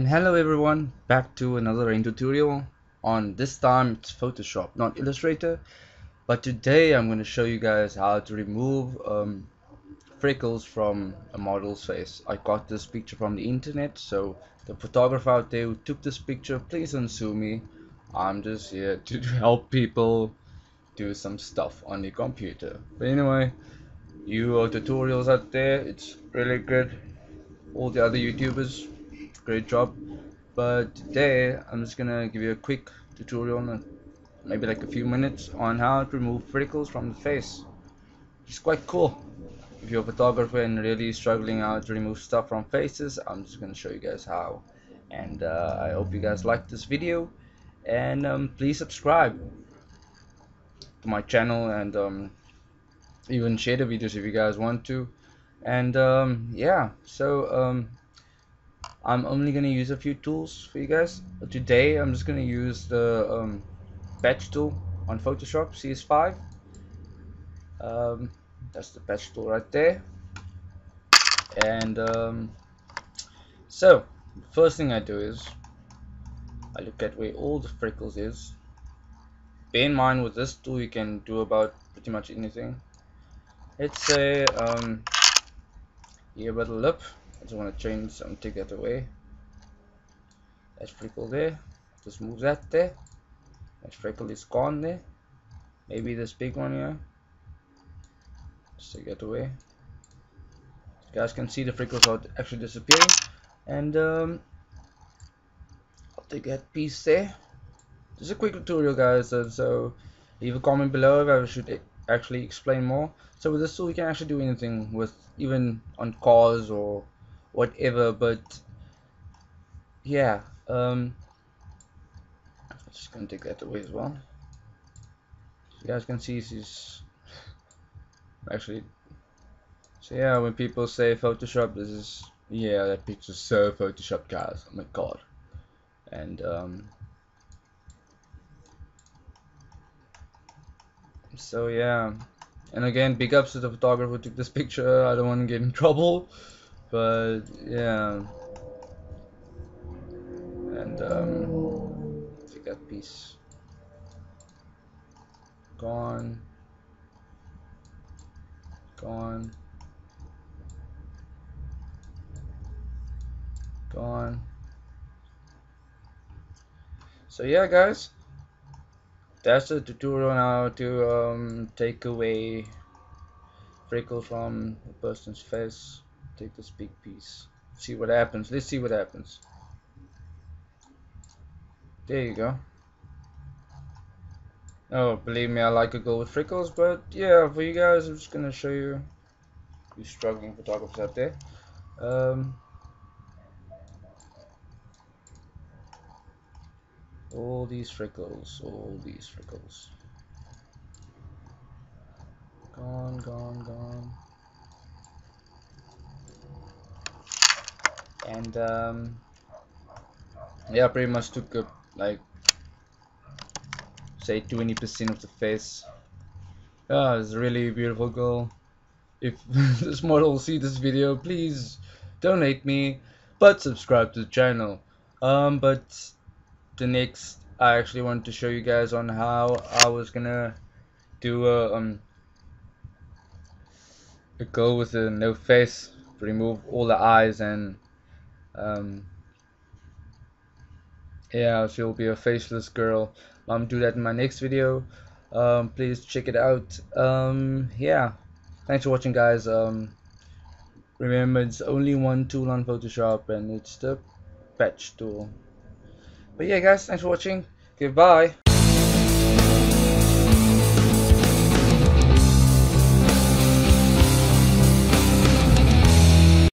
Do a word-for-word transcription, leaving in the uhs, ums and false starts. And hello everyone, back to another rain tutorial. On this time it's Photoshop, not Illustrator, but today I'm going to show you guys how to remove um, freckles from a model's face. I got this picture from the internet, so the photographer out there who took this picture, please don't sue me. I'm just here to help people do some stuff on the computer. But anyway, you are tutorials out there, it's really good, all the other YouTubers, great job. But today I'm just gonna give you a quick tutorial, maybe like a few minutes, on how to remove freckles from the face. It's quite cool. If you're a photographer and really struggling how to remove stuff from faces, I'm just gonna show you guys how. And uh, I hope you guys like this video, and um, please subscribe to my channel, and um, even share the videos if you guys want to. And um, yeah, so um, I'm only gonna use a few tools for you guys today. I'm just gonna use the um, patch tool on Photoshop C S five. Um, that's the patch tool right there. And um, so first thing I do is I look at where all the freckles is. Bear in mind, with this tool you can do about pretty much anything. Let's say um, here by the lip. I just want to change some, take that away. That freckle there, just move that there. That freckle is gone there. Maybe this big one here, just take that away. You guys can see the freckles are actually disappearing. And um, I'll take that piece there. Just a quick tutorial, guys, and so leave a comment below if I should actually explain more. So with this tool you can actually do anything, with even on cars or whatever. But yeah, um, I'm just gonna take that away as well. You guys can see this is actually, so yeah, when people say Photoshop, this is, yeah, that picture's so Photoshop, guys, oh my god. And um, so yeah, and again, big ups to the photographer who took this picture. I don't want to get in trouble, but yeah. And um, take that piece, gone, gone, gone. So yeah, guys, that's a tutorial on how to um, take away freckles from a person's face. Take this big piece, see what happens. Let's see what happens. There you go. Oh, believe me, I like a girl with freckles. But yeah, for you guys, I'm just gonna show you, you struggling photographers out there. Um, all these freckles, all these freckles, gone, gone, gone. And um, yeah, I pretty much took up like, say, twenty percent of the face. Ah, it's a really beautiful girl. If this model see this video, please don't hate me, but subscribe to the channel. Um, but the next, I actually wanted to show you guys on how I was gonna do a, um, a girl with a no face, remove all the eyes, and um, yeah, she'll be a faceless girl. I'm do that in my next video. Um, please check it out. Um, yeah, thanks for watching, guys. Um, remember, it's only one tool on Photoshop, and it's the patch tool. But yeah, guys, thanks for watching. Goodbye.